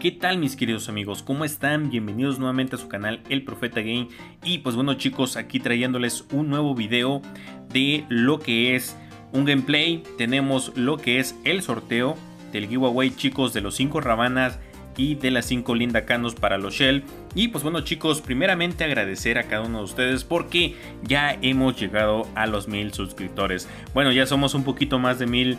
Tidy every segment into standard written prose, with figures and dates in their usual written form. ¿Qué tal mis queridos amigos? ¿Cómo están? Bienvenidos nuevamente a su canal El Profeta Gaming. Y pues bueno chicos, aquí trayéndoles un nuevo video de lo que es un gameplay. Tenemos lo que es el sorteo del giveaway chicos de los 5 Ravanas y de las 5 Linda Canos para los Shell. Y pues bueno chicos, primeramente agradecer a cada uno de ustedes porque ya hemos llegado a los 1000 suscriptores. Bueno, ya somos un poquito más de 1000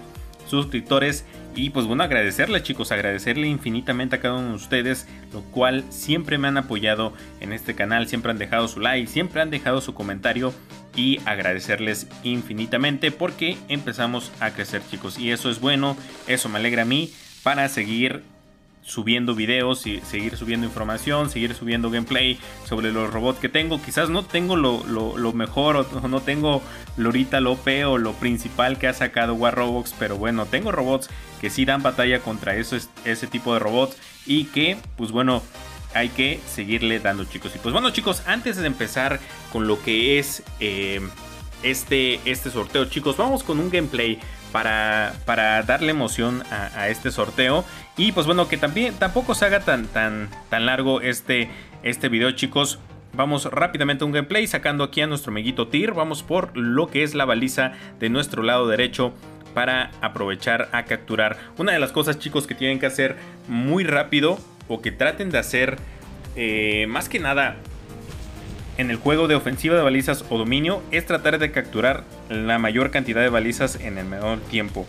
suscriptores y pues bueno, agradecerles chicos, agradecerle infinitamente a cada uno de ustedes, lo cual siempre me han apoyado en este canal, siempre han dejado su like, siempre han dejado su comentario y agradecerles infinitamente porque empezamos a crecer chicos y eso es bueno, eso me alegra a mí para seguir subiendo videos y seguir subiendo información, seguir subiendo gameplay sobre los robots que tengo. Quizás no tengo lo mejor o no tengo ahorita lo OP o lo principal que ha sacado War Robots, pero bueno, tengo robots que sí dan batalla contra ese tipo de robots y que pues bueno, hay que seguirle dando chicos. Y pues bueno chicos, antes de empezar con lo que es este sorteo chicos, vamos con un gameplay para darle emoción a este sorteo. Y pues bueno, que también tampoco se haga tan largo este video chicos. Vamos rápidamente a un gameplay sacando aquí a nuestro amiguito Tyr. Vamos por lo que es la baliza de nuestro lado derecho para aprovechar a capturar. Una de las cosas chicos que tienen que hacer muy rápido o que traten de hacer más que nada en el juego de ofensiva de balizas o dominio es tratar de capturar la mayor cantidad de balizas en el menor tiempo,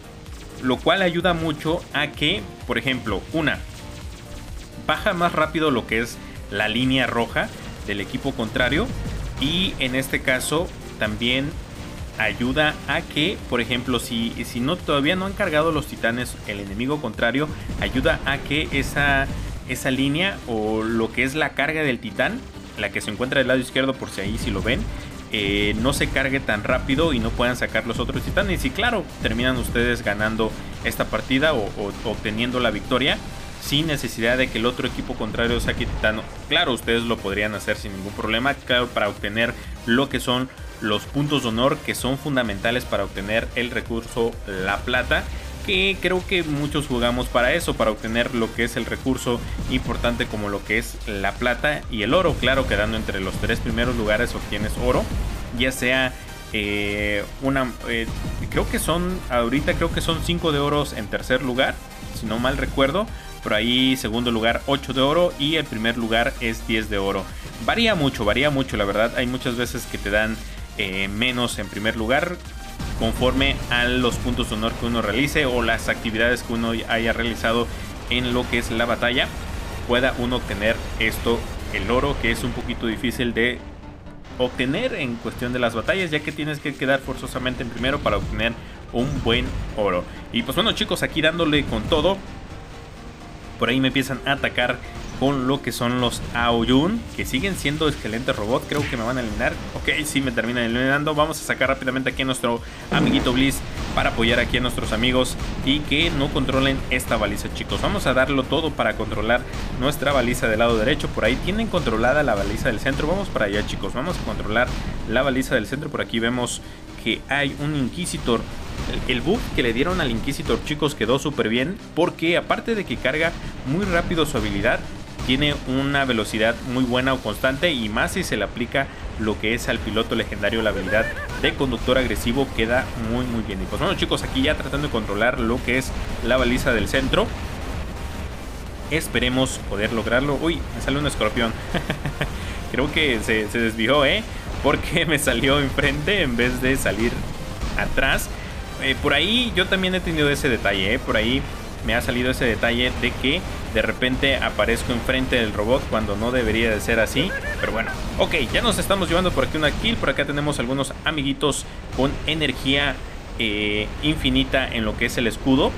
lo cual ayuda mucho a que, por ejemplo, baja más rápido lo que es la línea roja del equipo contrario y en este caso también ayuda a que, por ejemplo, si no todavía no han cargado los titanes el enemigo contrario, ayuda a que esa línea o lo que es la carga del titán, la que se encuentra del lado izquierdo, por si ahí si lo ven, no se cargue tan rápido y no puedan sacar los otros titanes. Y claro, terminan ustedes ganando esta partida o obteniendo la victoria sin necesidad de que el otro equipo contrario saque titano. Claro, ustedes lo podrían hacer sin ningún problema, claro, para obtener lo que son los puntos de honor que son fundamentales para obtener el recurso la plata, que creo que muchos jugamos para eso, para obtener lo que es el recurso importante como lo que es la plata y el oro. Claro, quedando entre los 3 primeros lugares obtienes oro, ya sea creo que son ahorita, creo que son 5 de oros en tercer lugar, si no mal recuerdo, pero ahí segundo lugar 8 de oro y el primer lugar es 10 de oro. Varía mucho la verdad, hay muchas veces que te dan menos en primer lugar, conforme a los puntos de honor que uno realice o las actividades que uno haya realizado en lo que es la batalla, pueda uno obtener esto, el oro, que es un poquito difícil de obtener en cuestión de las batallas, ya que tienes que quedar forzosamente en primero para obtener un buen oro. Y pues bueno chicos, aquí dándole con todo, por ahí me empiezan a atacar con lo que son los Aoyun, que siguen siendo excelentes robots. Creo que me van a eliminar. Ok, sí me terminan eliminando. Vamos a sacar rápidamente aquí a nuestro amiguito Bliss para apoyar aquí a nuestros amigos y que no controlen esta baliza chicos. Vamos a darlo todo para controlar nuestra baliza del lado derecho. Por ahí tienen controlada la baliza del centro. Vamos para allá chicos, vamos a controlar la baliza del centro. Por aquí vemos que hay un Inquisitor. El buff que le dieron al Inquisitor chicos quedó súper bien, porque aparte de que carga muy rápido su habilidad, tiene una velocidad muy buena o constante, y más si se le aplica lo que es al piloto legendario la habilidad de conductor agresivo, queda muy bien. Y pues bueno chicos, aquí ya tratando de controlar lo que es la baliza del centro, esperemos poder lograrlo. Uy, me sale un escorpión. Creo que se desvió, porque me salió enfrente en vez de salir atrás. Por ahí yo también he tenido ese detalle, por ahí me ha salido ese detalle de que de repente aparezco enfrente del robot cuando no debería de ser así, pero bueno. Ok, ya nos estamos llevando por aquí una kill. Por acá tenemos algunos amiguitos con energía infinita en lo que es el escudo,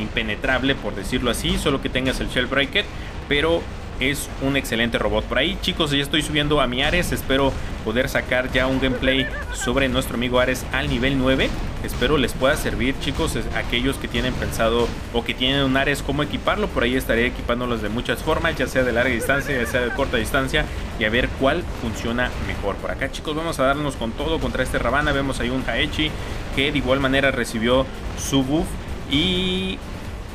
impenetrable por decirlo así, solo que tengas el Shell Breaker, pero es un excelente robot. Por ahí chicos, ya estoy subiendo a mi Ares, espero poder sacar ya un gameplay sobre nuestro amigo Ares al nivel 9. Espero les pueda servir chicos, aquellos que tienen pensado o que tienen un Ares, cómo equiparlo. Por ahí estaré equipándolos de muchas formas, ya sea de larga distancia, ya sea de corta distancia, y a ver cuál funciona mejor. Por acá chicos, vamos a darnos con todo contra este Ravana. Vemos ahí un Haechi que de igual manera recibió su buff y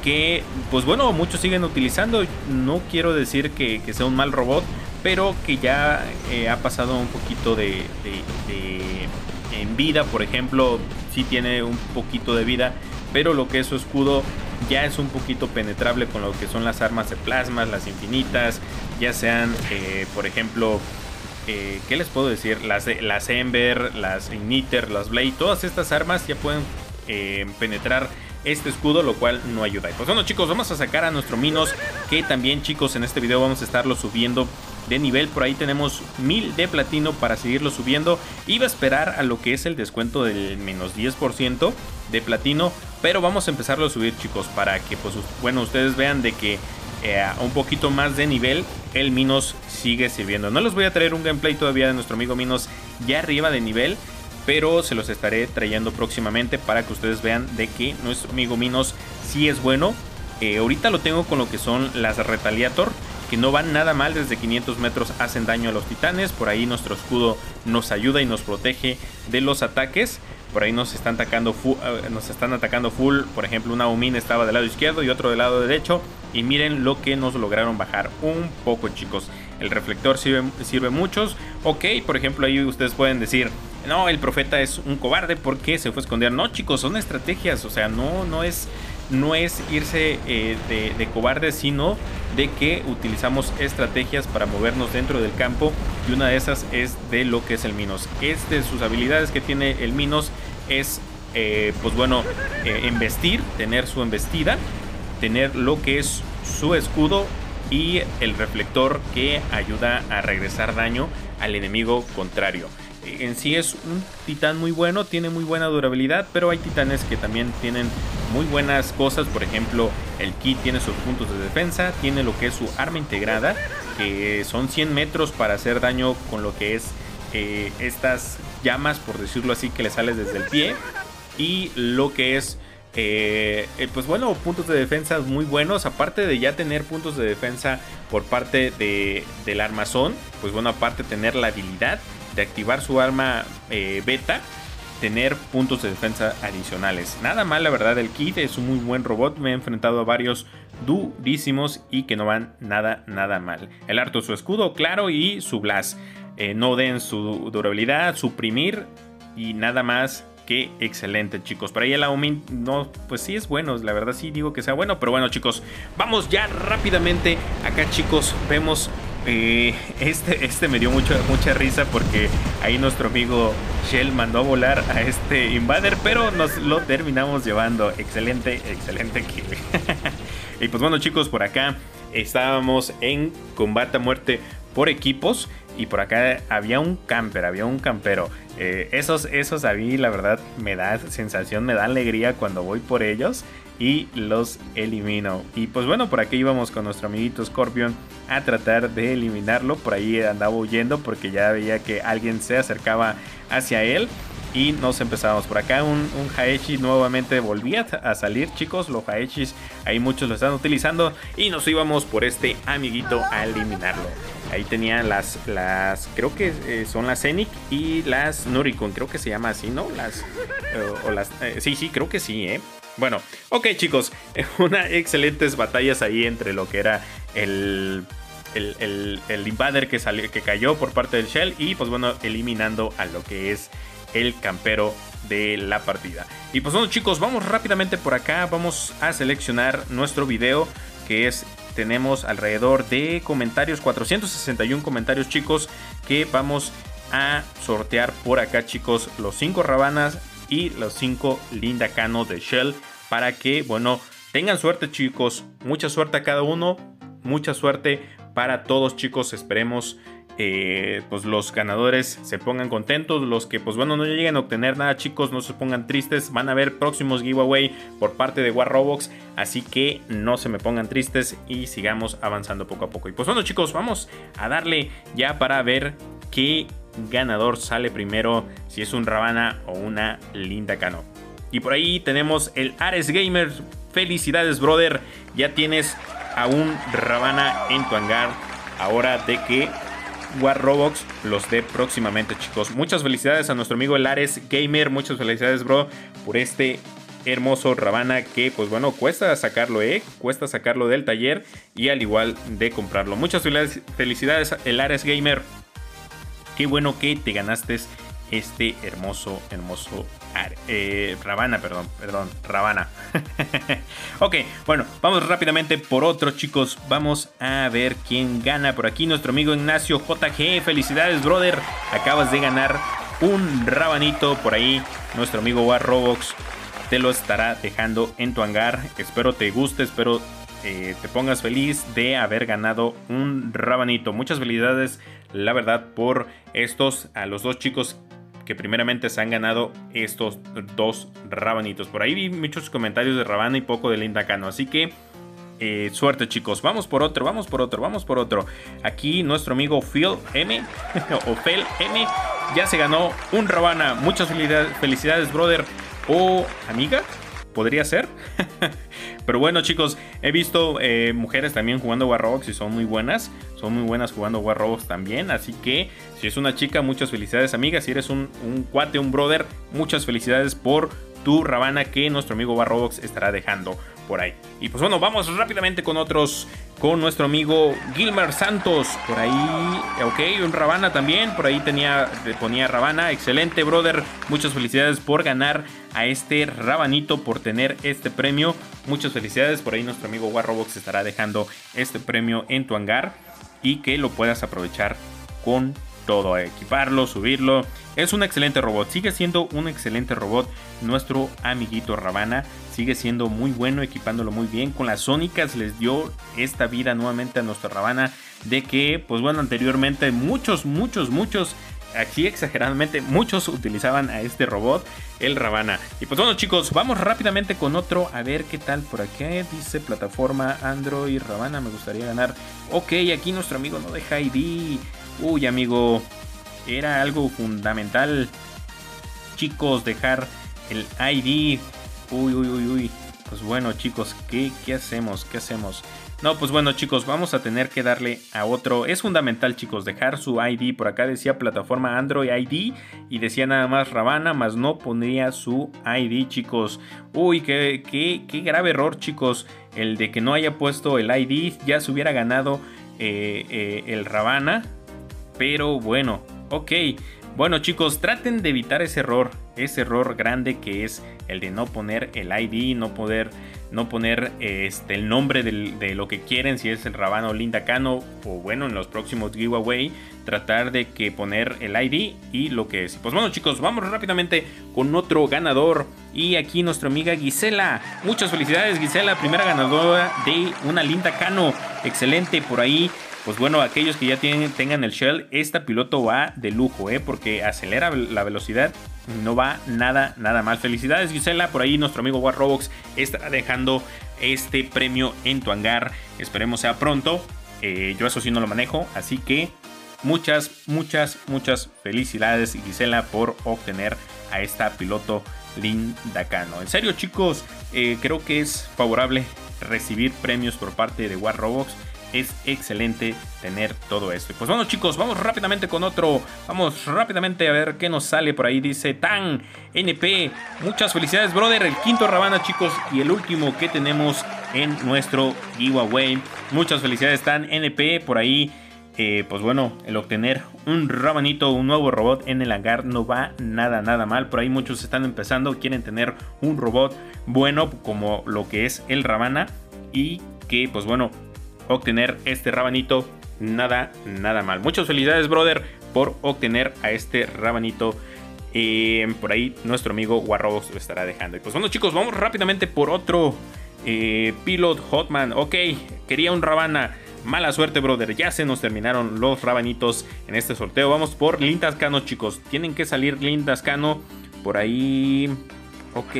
que, pues bueno, muchos siguen utilizando. No quiero decir que sea un mal robot, pero que ya ha pasado un poquito de en vida. Por ejemplo, sí tiene un poquito de vida, pero lo que es su escudo ya es un poquito penetrable con lo que son las armas de plasmas, las infinitas, ya sean, por ejemplo, ¿qué les puedo decir? Las Ember, las Igniter, las Blade, todas estas armas ya pueden penetrar este escudo, lo cual no ayuda. Y pues bueno, chicos, vamos a sacar a nuestro Minos, que también, chicos, en este video vamos a estarlo subiendo de nivel. Por ahí tenemos 1000 de platino para seguirlo subiendo. Iba a esperar a lo que es el descuento del menos 10% de platino, pero vamos a empezarlo a subir, chicos, para que, pues bueno, ustedes vean de que un poquito más de nivel el Minos sigue sirviendo. No les voy a traer un gameplay todavía de nuestro amigo Minos ya arriba de nivel, pero se los estaré trayendo próximamente para que ustedes vean de que nuestro amigo Minos sí es bueno. Ahorita lo tengo con lo que son las Retaliator, que no van nada mal. Desde 500 metros hacen daño a los titanes. Por ahí nuestro escudo nos ayuda y nos protege de los ataques. Por ahí nos están atacando full, por ejemplo, una Omni estaba del lado izquierdo y otro del lado derecho. Y miren lo que nos lograron bajar un poco, chicos. El reflector sirve muchos. Ok, por ejemplo, ahí ustedes pueden decir, no, el profeta es un cobarde porque se fue a esconder. No, chicos, son estrategias. O sea, no es irse de cobarde, sino de que utilizamos estrategias para movernos dentro del campo. Y una de esas es de lo que es el Minos. Es de sus habilidades que tiene el Minos es, pues bueno, embestir, tener su embestida, tener lo que es su escudo y el reflector que ayuda a regresar daño al enemigo contrario. En sí es un titán muy bueno, tiene muy buena durabilidad, pero hay titanes que también tienen muy buenas cosas. Por ejemplo, el Kit tiene sus puntos de defensa, tiene lo que es su arma integrada, que son 100 metros para hacer daño con lo que es estas llamas, por decirlo así, que le sales desde el pie. Y lo que es pues bueno, puntos de defensa muy buenos. Aparte de ya tener puntos de defensa por parte del armazón, pues bueno, aparte tener la habilidad de activar su arma beta, tener puntos de defensa adicionales. Nada mal, la verdad, el Kit es un muy buen robot. Me he enfrentado a varios durísimos y que no van nada mal. El harto, su escudo, claro, y su blast. No den su durabilidad, suprimir y nada más. Qué excelente, chicos. Para ahí el Aoyun, no, pues sí es bueno. La verdad sí digo que sea bueno. Pero bueno, chicos, vamos ya rápidamente. Acá, chicos, vemos este me dio mucha risa porque ahí nuestro amigo Shell mandó a volar a este Invader, pero nos lo terminamos llevando. Excelente kill. Y pues bueno, chicos, por acá estábamos en combate a muerte por equipos. Y por acá había un camper, había un campero. Esos a mí, la verdad, me da sensación, me da alegría cuando voy por ellos y los elimino. Y pues bueno, por aquí íbamos con nuestro amiguito Scorpion a tratar de eliminarlo. Por ahí andaba huyendo porque ya veía que alguien se acercaba hacia él. Y nos empezamos por acá. Un Haechi nuevamente volvía a salir, chicos. Los Haechis, ahí muchos lo están utilizando. Y nos íbamos por este amiguito a eliminarlo. Ahí tenían las creo que son las Enic y las Nurikun. Creo que se llama así, ¿no? Sí, creo que sí, ¿eh? Bueno, ok, chicos. Unas excelentes batallas ahí entre lo que era el Invader que cayó por parte del Shell. Y pues bueno, eliminando a lo que es el campero de la partida. Y pues bueno, chicos, vamos rápidamente por acá. Vamos a seleccionar nuestro video, que es, tenemos alrededor de comentarios, 461 comentarios, chicos, que vamos a sortear por acá, chicos, los 5 Ravanas y los 5 Linda Cano de Shell, para que, bueno, tengan suerte, chicos. Mucha suerte a cada uno, mucha suerte para todos, chicos. Esperemos pues los ganadores se pongan contentos. Los que, pues bueno, no lleguen a obtener nada, chicos, no se pongan tristes. Van a haber próximos giveaway por parte de War Robots, así que no se me pongan tristes y sigamos avanzando poco a poco. Y pues bueno, chicos, vamos a darle ya para ver qué ganador sale primero, si es un Ravana o una Linda Cano. Y por ahí tenemos el Ares Gamer. Felicidades, brother, ya tienes a un Ravana en tu hangar, ahora de que War Robots los dé próximamente, chicos. Muchas felicidades a nuestro amigo el Ares Gamer. Muchas felicidades, bro, por este hermoso Ravana, que pues bueno, cuesta sacarlo, cuesta sacarlo del taller y al igual de comprarlo. Muchas felicidades, el Ares Gamer. Qué bueno que te ganaste este hermoso Ravana, perdón, Ravana. Ok, bueno, vamos rápidamente por otro, chicos. Vamos a ver quién gana por aquí. Nuestro amigo Ignacio JG, felicidades, brother. Acabas de ganar un rabanito por ahí. Nuestro amigo War Robots te lo estará dejando en tu hangar. Espero te guste, espero te pongas feliz de haber ganado un rabanito. Muchas felicidades, la verdad, por estos, a los dos chicos que primeramente se han ganado estos dos rabanitos. Por ahí vi muchos comentarios de Ravana y poco de Linda Cano, así que suerte, chicos. Vamos por otro, vamos por otro. Aquí nuestro amigo Phil M o Phil M ya se ganó un Ravana. Muchas felicidades, brother o amiga, podría ser. Pero bueno, chicos, he visto mujeres también jugando War Robots y son muy buenas. Son muy buenas jugando War Robots también. Así que si es una chica, muchas felicidades, amiga. Si eres un cuate, un brother, muchas felicidades por tu Ravana que nuestro amigo War Robots estará dejando por ahí. Y pues bueno, vamos rápidamente con otros. Con nuestro amigo Gilmar Santos. Por ahí, ok, un Ravana también. Por ahí ponía Ravana. Excelente, brother. Muchas felicidades por ganar a este rabanito, por tener este premio. Muchas felicidades. Por ahí nuestro amigo War Robots estará dejando este premio en tu hangar y que lo puedas aprovechar con todo, equiparlo, subirlo. Es un excelente robot, sigue siendo un excelente robot nuestro amiguito Ravana, sigue siendo muy bueno, equipándolo muy bien. Con las sónicas les dio esta vida nuevamente a nuestro Ravana, de que pues bueno, anteriormente muchos, aquí exageradamente muchos utilizaban a este robot, el Ravana. Y pues bueno, chicos, vamos rápidamente con otro, a ver qué tal por acá. Dice plataforma Android Ravana, me gustaría ganar. Ok, aquí nuestro amigo no deja ID. Uy, amigo, era algo fundamental, chicos, dejar el ID. Uy. Pues bueno, chicos, ¿qué hacemos? No, pues bueno, chicos, vamos a tener que darle a otro. Es fundamental, chicos, dejar su ID. Por acá decía plataforma Android ID y decía nada más Ravana, más no pondría su ID, chicos. Uy, qué grave error, chicos, el de que no haya puesto el ID. Ya se hubiera ganado el Ravana. Pero bueno, ok. Bueno, chicos, traten de evitar ese error grande que es el de no poner el ID, no poner el nombre de lo que quieren, si es el Ravana o Linda Cano, o bueno, en los próximos giveaway, tratar de que poner el ID y lo que es. Pues bueno, chicos, vamos rápidamente con otro ganador. Y aquí nuestra amiga Gisela. Muchas felicidades, Gisela, primera ganadora de una Linda Cano. Excelente por ahí. Pues bueno, aquellos que ya tengan el Shell, esta piloto va de lujo, porque acelera la velocidad, no va nada mal. Felicidades, Gisela, por ahí nuestro amigo War Robots está dejando este premio en tu hangar. Esperemos sea pronto, yo eso sí no lo manejo, así que muchas felicidades, Gisela, por obtener a esta piloto Linda Cano. En serio, chicos, creo que es favorable recibir premios por parte de War Robots. Es excelente tener todo esto. Pues bueno, chicos, vamos rápidamente con otro. Vamos rápidamente a ver qué nos sale por ahí. Dice Tan NP. Muchas felicidades, brother. El quinto Ravana, chicos. Y el último que tenemos en nuestro giveaway. Muchas felicidades, Tan NP. Por ahí, pues bueno, el obtener un rabanito, un nuevo robot en el hangar no va nada mal. Por ahí muchos están empezando, quieren tener un robot bueno como lo que es el Ravana. Y que, pues bueno, obtener este rabanito, nada mal. Muchas felicidades, brother, por obtener a este rabanito. Por ahí nuestro amigo War Robots lo estará dejando. Y pues bueno, chicos, vamos rápidamente por otro. Pilot Hotman. Ok, quería un Ravana. Mala suerte, brother, ya se nos terminaron los rabanitos en este sorteo. Vamos por Linda Cano, chicos. Tienen que salir Linda Cano por ahí. Ok,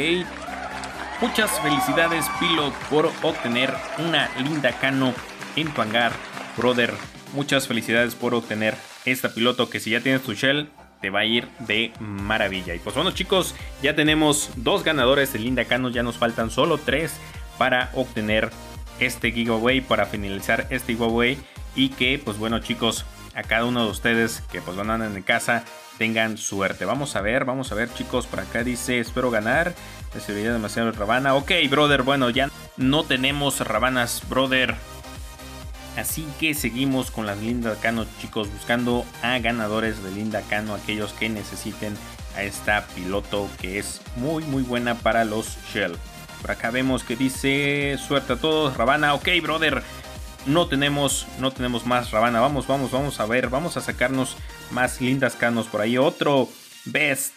muchas felicidades, Pilot, por obtener una Linda Cano en tu hangar, brother. Muchas felicidades por obtener esta piloto, que si ya tienes tu Shell te va a ir de maravilla. Y pues bueno, chicos, ya tenemos dos ganadores de Linda Cano. Ya nos faltan solo tres para obtener este giveaway, para finalizar este giveaway. y que, pues bueno, chicos, a cada uno de ustedes que pues van en casa tengan suerte. Vamos a ver, chicos. Por acá dice, espero ganar. Me serviría demasiado el Ravana. Ok, brother, bueno, ya no tenemos Ravanas, brother. Así que seguimos con las Linda Cano, chicos, buscando a ganadores de Linda Cano, aquellos que necesiten a esta piloto que es muy muy buena para los Shell. Por acá vemos que dice, suerte a todos, Ravana. Ok, brother, no tenemos más Ravana. Vamos a ver, vamos a sacarnos más Lindas Canos por ahí. Otro best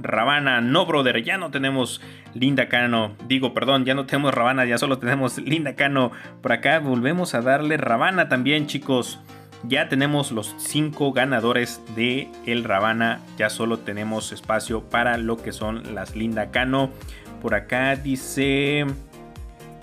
Ravana. No, brother, ya no tenemos Linda Cano. Digo, perdón, ya no tenemos Ravana, ya solo tenemos Linda Cano. Por acá volvemos a darle Ravana también, chicos. Ya tenemos los 5 ganadores de el Ravana. Ya solo tenemos espacio para lo que son las Linda Cano. Por acá dice,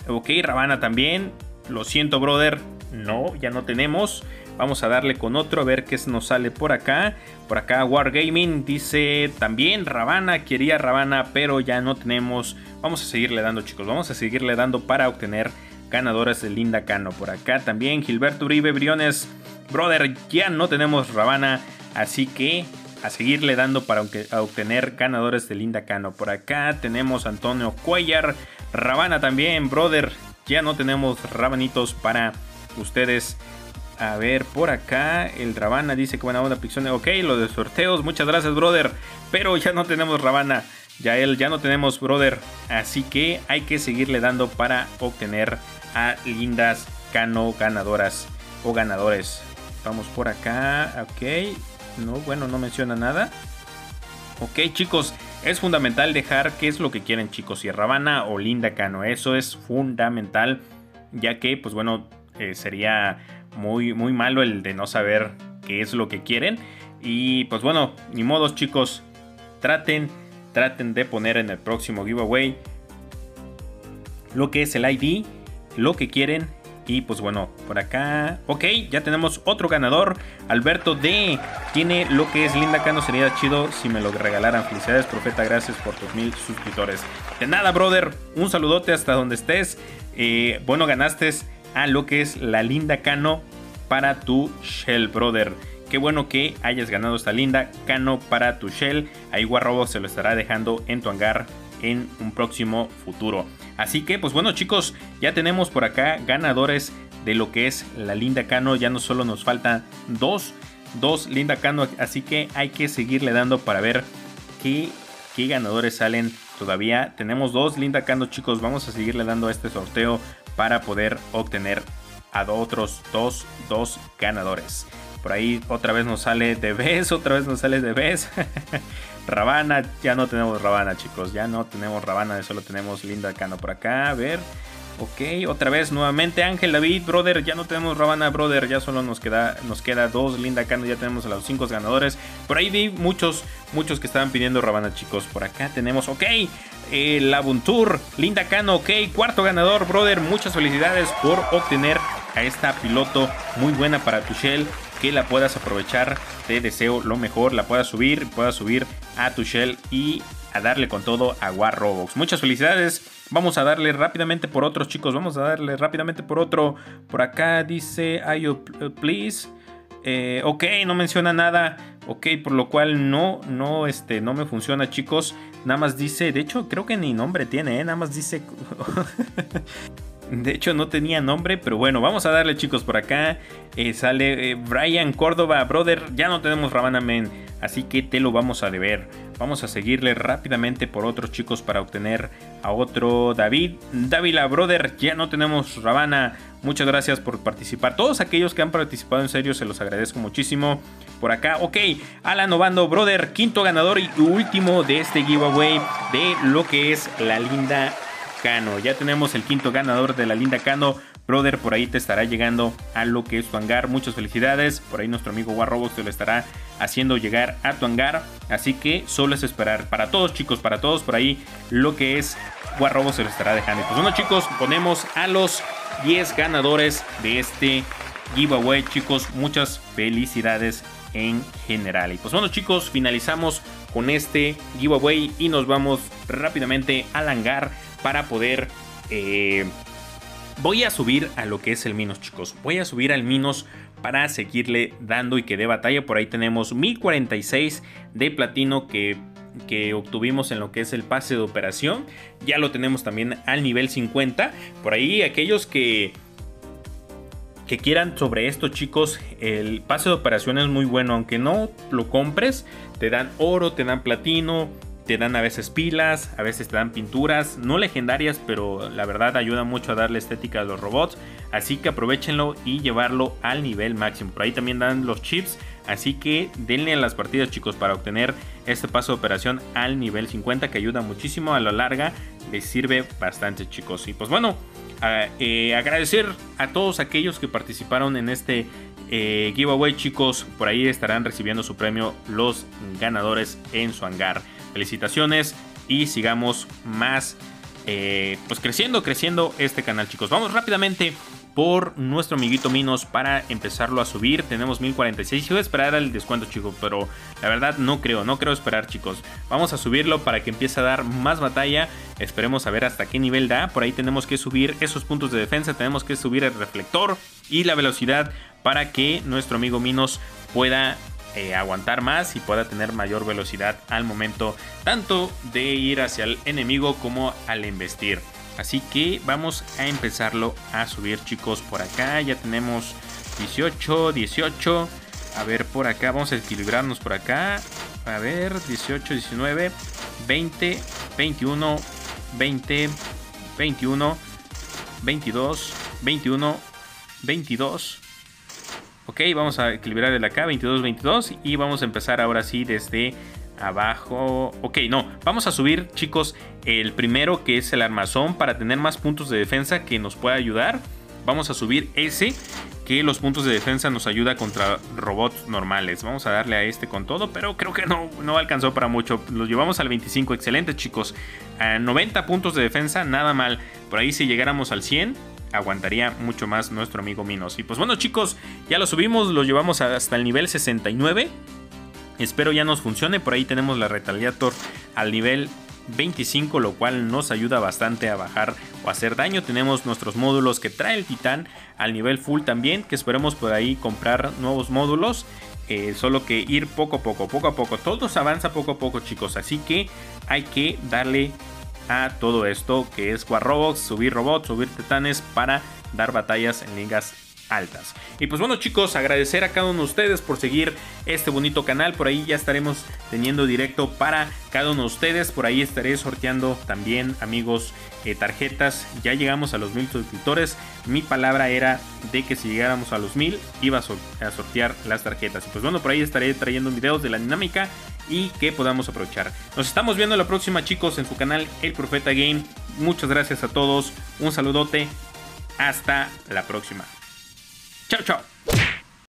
ok, Ravana también. Lo siento, brother, no, ya no tenemos. Vamos a darle con otro, a ver qué nos sale por acá. Por acá Wargaming dice también Ravana, quería Ravana, pero ya no tenemos. Vamos a seguirle dando, chicos, vamos a seguirle dando para obtener ganadores de Linda Cano. Por acá también Gilberto Uribe Briones, brother, ya no tenemos Ravana, así que a seguirle dando para obtener ganadores de Linda Cano. Por acá tenemos Antonio Cuellar, Ravana también, brother, ya no tenemos Ravanitos para ustedes. A ver, por acá el Ravana dice que buena onda, Pixone. Ok, lo de sorteos, muchas gracias, brother, pero ya no tenemos Ravana. Ya no tenemos, brother, así que hay que seguirle dando para obtener a Lindas Cano ganadoras o ganadores. Vamos por acá, ok, no, bueno, no menciona nada. Ok, chicos, es fundamental dejar qué es lo que quieren, chicos, si Ravana o Linda Cano, eso es fundamental, ya que, pues bueno, sería muy malo el de no saber qué es lo que quieren. Y pues bueno, ni modos, chicos, traten de poner en el próximo giveaway lo que es el ID, lo que quieren. Y pues bueno, por acá, ok, ya tenemos otro ganador. Alberto D tiene lo que es Linda Cano, sería chido si me lo regalaran. Felicidades, Profeta, gracias por tus 1000 suscriptores. De nada, brother, un saludote hasta donde estés. Bueno, ganaste a lo que es la Linda Cano para tu Shell, brother. Qué bueno que hayas ganado esta Linda Cano para tu Shell. Ahí War Robots se lo estará dejando en tu hangar en un próximo futuro. Así que pues bueno, chicos, ya tenemos por acá ganadores de lo que es la Linda Cano. Ya no solo nos faltan dos Linda Cano, así que hay que seguirle dando para ver qué ganadores salen. Todavía tenemos 2 Linda Cano, chicos, vamos a seguirle dando a este sorteo para poder obtener a otros dos ganadores. Por ahí otra vez nos sale de vez, Ravana, ya no tenemos Ravana, chicos, ya no tenemos Ravana, solo tenemos Linda Cano. Por acá, a ver, ok, otra vez nuevamente Ángel David, brother, ya no tenemos Ravana, brother, ya solo nos queda 2 Linda Cano, ya tenemos a los 5 ganadores. Por ahí vi muchos que estaban pidiendo Ravana, chicos. Por acá tenemos, ok, la Buntur, Linda Cano, ok, 4º ganador, brother, muchas felicidades por obtener a esta piloto muy buena para tu Shell, que la puedas aprovechar. Te deseo lo mejor, la puedas subir a tu Shell y a darle con todo a War Robots. Muchas felicidades. Vamos a darle rápidamente por otros, chicos, por acá dice Ayo, please. Ok, no menciona nada. Ok, por lo cual no me funciona, chicos. Nada más dice, de hecho creo que ni nombre tiene, nada más dice de hecho no tenía nombre, pero bueno, vamos a darle, chicos. Por acá sale Brian Córdoba, brother, ya no tenemos Ravana, men, así que te lo vamos a deber. Vamos a seguirle rápidamente por otros, chicos, para obtener a otro David Dávila, brother, ya no tenemos Ravana. Muchas gracias por participar, todos aquellos que han participado, en serio, se los agradezco muchísimo. Por acá, ok, Alan Obando, brother, 5º ganador y último de este giveaway de lo que es la Linda Cano. Ya tenemos el 5º ganador de la Linda Cano, brother, por ahí te estará llegando a lo que es tu hangar. Muchas felicidades, por ahí nuestro amigo War Robots te lo estará haciendo llegar a tu hangar, así que solo es esperar. Para todos, chicos, para todos, por ahí lo que es War Robots se lo estará dejando. Pues bueno, chicos, ponemos a los 10 ganadores de este giveaway, chicos, muchas felicidades en general. Y pues bueno, chicos, finalizamos con este giveaway y nos vamos rápidamente al hangar para poder Voy a subir a lo que es el Minos, chicos. Voy a subir al Minos para seguirle dando y que dé batalla. Por ahí tenemos 1046 de platino que obtuvimos en lo que es el pase de operación. Ya lo tenemos también al nivel 50. Por ahí aquellos que quieran sobre esto, chicos, el pase de operación es muy bueno. Aunque no lo compres, te dan oro, te dan platino, te dan a veces pilas, a veces te dan pinturas, no legendarias, pero la verdad ayuda mucho a darle estética a los robots. Así que aprovechenlo y llevarlo al nivel máximo. Por ahí también dan los chips, así que denle a las partidas, chicos, para obtener este paso de operación al nivel 50, que ayuda muchísimo a la larga, les sirve bastante, chicos. Y pues bueno, agradecer a todos aquellos que participaron en este giveaway, chicos. Por ahí estarán recibiendo su premio los ganadores en su hangar. Felicitaciones y sigamos más pues creciendo este canal, chicos. Vamos rápidamente por nuestro amiguito Minos para empezarlo a subir. Tenemos 1046. Voy a esperar al descuento, chicos, pero la verdad no creo esperar, chicos. Vamos a subirlo para que empiece a dar más batalla. Esperemos a ver hasta qué nivel da. Por ahí tenemos que subir esos puntos de defensa, tenemos que subir el reflector y la velocidad para que nuestro amigo Minos pueda aguantar más y pueda tener mayor velocidad al momento tanto de ir hacia el enemigo como al embestir. Así que vamos a empezarlo a subir, chicos. Por acá ya tenemos 18. A ver, por acá vamos a equilibrarnos por acá. A ver, 18, 19, 20, 21, 20, 21, 22, 21, 22. Ok, vamos a equilibrar el acá, 22, 22. Y vamos a empezar ahora sí desde abajo. Ok, no, vamos a subir, chicos, el primero, que es el armazón, para tener más puntos de defensa que nos pueda ayudar. Vamos a subir ese, que los puntos de defensa nos ayuda contra robots normales. Vamos a darle a este con todo, pero creo que no alcanzó para mucho. Los llevamos al 25, excelente, chicos. A 90 puntos de defensa, nada mal. Por ahí si llegáramos al 100... aguantaría mucho más nuestro amigo Minos. Y pues bueno, chicos, ya lo subimos, lo llevamos hasta el nivel 69. Espero ya nos funcione. Por ahí tenemos la Retaliator al nivel 25, lo cual nos ayuda bastante a bajar o hacer daño. Tenemos nuestros módulos que trae el Titán al nivel full también, que esperemos por ahí comprar nuevos módulos. Solo que ir poco a poco. Todo se avanza poco a poco, chicos. Así que hay que darle a todo esto que es War Robots, subir robots, subir titanes para dar batallas en ligas altas. Y pues bueno, chicos, agradecer a cada uno de ustedes por seguir este bonito canal. Por ahí ya estaremos teniendo directo para cada uno de ustedes. Por ahí estaré sorteando también, amigos, tarjetas. Ya llegamos a los 1000 suscriptores. Mi palabra era de que si llegáramos a los 1000 iba a sortear las tarjetas. Y pues bueno, por ahí estaré trayendo videos de la dinámica y que podamos aprovechar. Nos estamos viendo la próxima, chicos, en su canal El Profeta Game. Muchas gracias a todos, un saludote, hasta la próxima. Chao, chao.